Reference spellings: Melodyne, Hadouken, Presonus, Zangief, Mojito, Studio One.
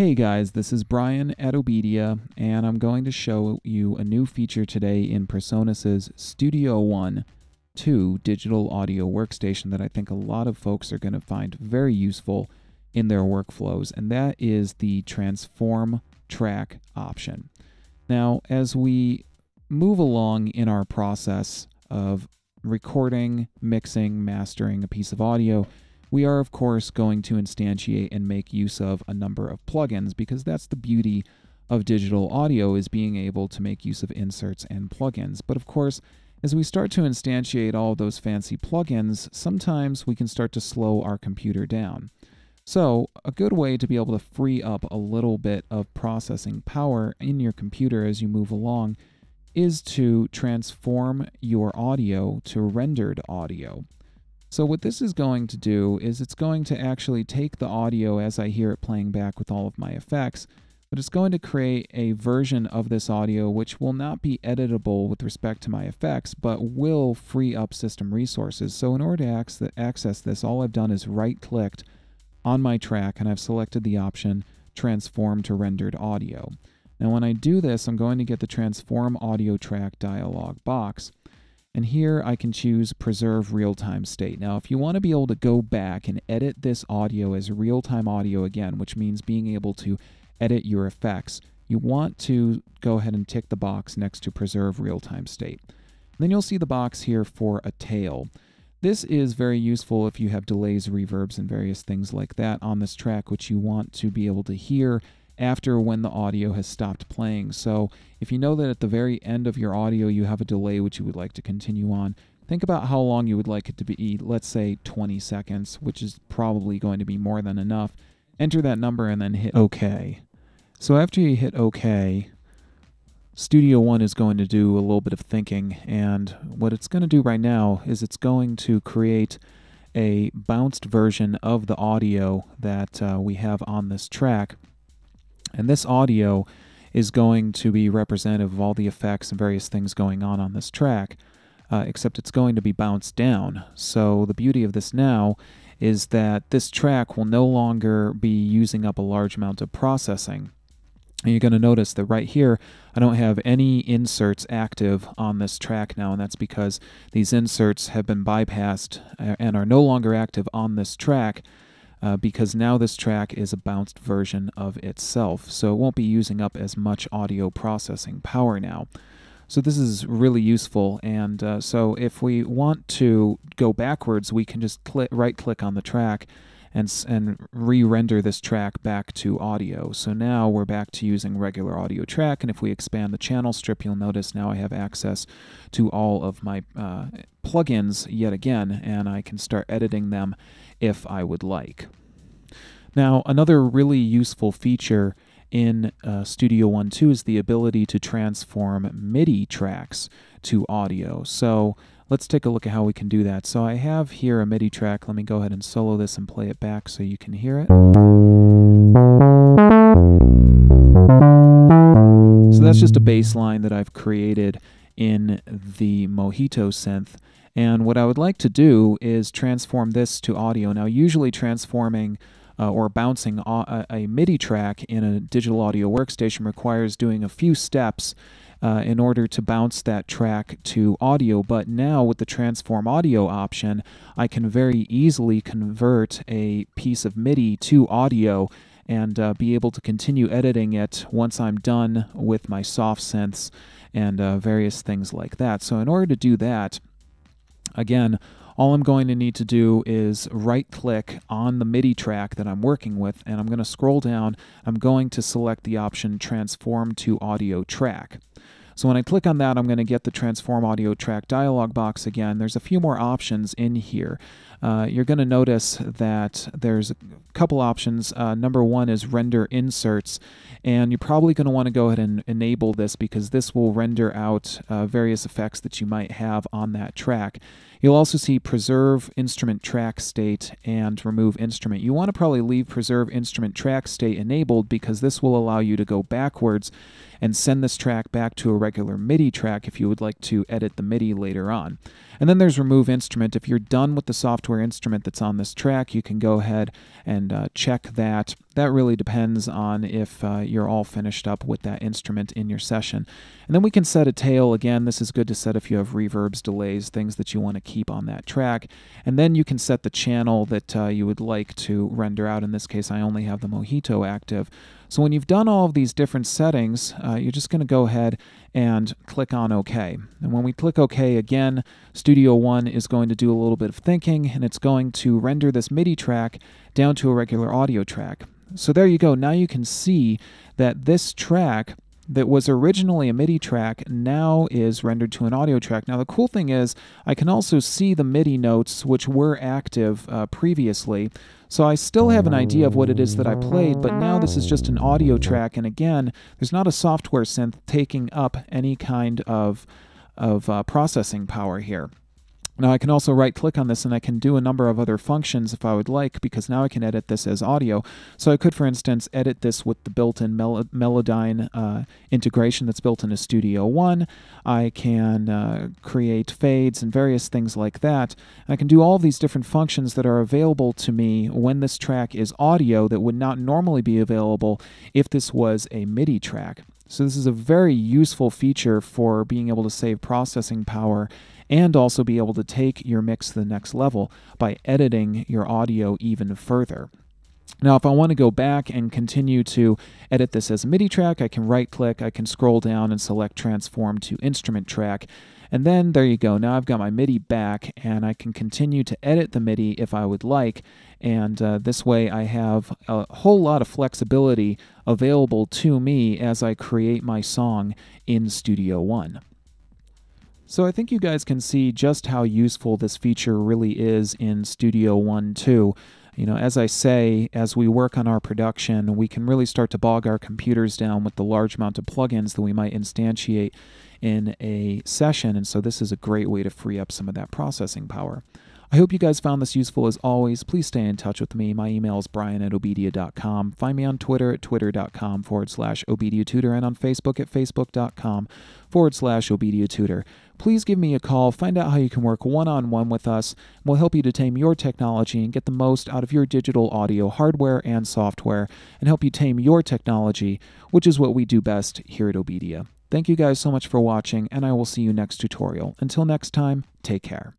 Hey guys, this is Brian at Obedia, and I'm going to show you a new feature today in Presonus' Studio One 2 digital audio workstation that I think a lot of folks are going to find very useful in their workflows, and that is the transform track option. Now, as we move along in our process of recording, mixing, mastering a piece of audio, we are, of course, going to instantiate and make use of a number of plugins, because that's the beauty of digital audio, is being able to make use of inserts and plugins. But of course, as we start to instantiate all those fancy plugins, sometimes we can start to slow our computer down. So a good way to be able to free up a little bit of processing power in your computer as you move along is to transform your audio to rendered audio. So what this is going to do is it's going to actually take the audio as I hear it playing back with all of my effects, but it's going to create a version of this audio which will not be editable with respect to my effects, but will free up system resources. So in order to access this, all I've done is right-clicked on my track and I've selected the option Transform to Rendered Audio. Now when I do this, I'm going to get the Transform Audio Track dialog box. And here I can choose Preserve Real-Time State. Now, if you want to be able to go back and edit this audio as real-time audio again, which means being able to edit your effects, you want to go ahead and tick the box next to Preserve Real-Time State. And then you'll see the box here for a tail. This is very useful if you have delays, reverbs, and various things like that on this track, which you want to be able to hear after when the audio has stopped playing. So if you know that at the very end of your audio you have a delay which you would like to continue on, think about how long you would like it to be. Let's say 20 seconds, which is probably going to be more than enough. Enter that number and then hit OK. So after you hit OK, Studio One is going to do a little bit of thinking, and what it's going to do right now is it's going to create a bounced version of the audio that we have on this track. And this audio is going to be representative of all the effects and various things going on this track, except it's going to be bounced down. So the beauty of this now is that this track will no longer be using up a large amount of processing. And you're going to notice that right here, I don't have any inserts active on this track now, and that's because these inserts have been bypassed and are no longer active on this track. Because now this track is a bounced version of itself, so it won't be using up as much audio processing power now. So this is really useful, and so if we want to go backwards, we can just right-click on the track and re-render this track back to audio. So now we're back to using regular audio track, and if we expand the channel strip, you'll notice now I have access to all of my plugins yet again, and I can start editing them if I would like. Now, another really useful feature in Studio One 2 is the ability to transform MIDI tracks to audio. So let's take a look at how we can do that. So I have here a MIDI track. Let me go ahead and solo this and play it back so you can hear it. So that's just a bass line that I've created in the Mojito synth. And what I would like to do is transform this to audio. Now, usually transforming or bouncing a MIDI track in a digital audio workstation requires doing a few steps in order to bounce that track to audio. But now with the transform audio option, I can very easily convert a piece of MIDI to audio and be able to continue editing it once I'm done with my soft synths and various things like that. So in order to do that, again, all I'm going to need to do is right-click on the MIDI track that I'm working with, and I'm going to scroll down. I'm going to select the option Transform to Audio Track. So when I click on that, I'm going to get the Transform Audio Track dialog box again. There's a few more options in here. You're going to notice that there's a couple options. Number one is Render Inserts, and you're probably going to want to go ahead and enable this because this will render out various effects that you might have on that track. You'll also see Preserve Instrument Track State and Remove Instrument. You want to probably leave Preserve Instrument Track State enabled because this will allow you to go backwards and send this track back to a regular MIDI track if you would like to edit the MIDI later on. And then there's Remove Instrument. If you're done with the software instrument that's on this track, you can go ahead and check that that really depends on if you're all finished up with that instrument in your session. And then we can set a tail. Again, this is good to set if you have reverbs, delays, things that you want to keep on that track. And then you can set the channel that you would like to render out. In this case, I only have the Mojito active. So when you've done all of these different settings, you're just going to go ahead and click on OK. And when we click OK again, Studio One is going to do a little bit of thinking, and it's going to render this MIDI track down to a regular audio track. So there you go. Now you can see that this track that was originally a MIDI track now is rendered to an audio track. Now the cool thing is I can also see the MIDI notes which were active previously. So I still have an idea of what it is that I played, but now this is just an audio track. And again, there's not a software synth taking up any kind of processing power here. Now I can also right-click on this and I can do a number of other functions if I would like, because now I can edit this as audio. So I could, for instance, edit this with the built-in Melodyne integration that's built into Studio One. I can create fades and various things like that. And I can do all these different functions that are available to me when this track is audio that would not normally be available if this was a MIDI track. So this is a very useful feature for being able to save processing power and also be able to take your mix to the next level by editing your audio even further. Now, if I want to go back and continue to edit this as a MIDI track, I can right-click, I can scroll down and select Transform to Instrument Track. And then there you go. Now I've got my MIDI back, and I can continue to edit the MIDI if I would like. And this way I have a whole lot of flexibility available to me as I create my song in Studio One. So I think you guys can see just how useful this feature really is in Studio One too. You know, as I say, as we work on our production, we can really start to bog our computers down with the large amount of plugins that we might instantiate in a session, and so this is a great way to free up some of that processing power. I hope you guys found this useful. As always, please stay in touch with me. My email is brian@obedia.com. Find me on Twitter at twitter.com/obediatutor and on Facebook at facebook.com/obediatutor. Please give me a call. Find out how you can work one-on-one with us. We'll help you to tame your technology and get the most out of your digital audio hardware and software, and help you tame your technology, which is what we do best here at Obedia. Thank you guys so much for watching, and I will see you next tutorial. Until next time, take care.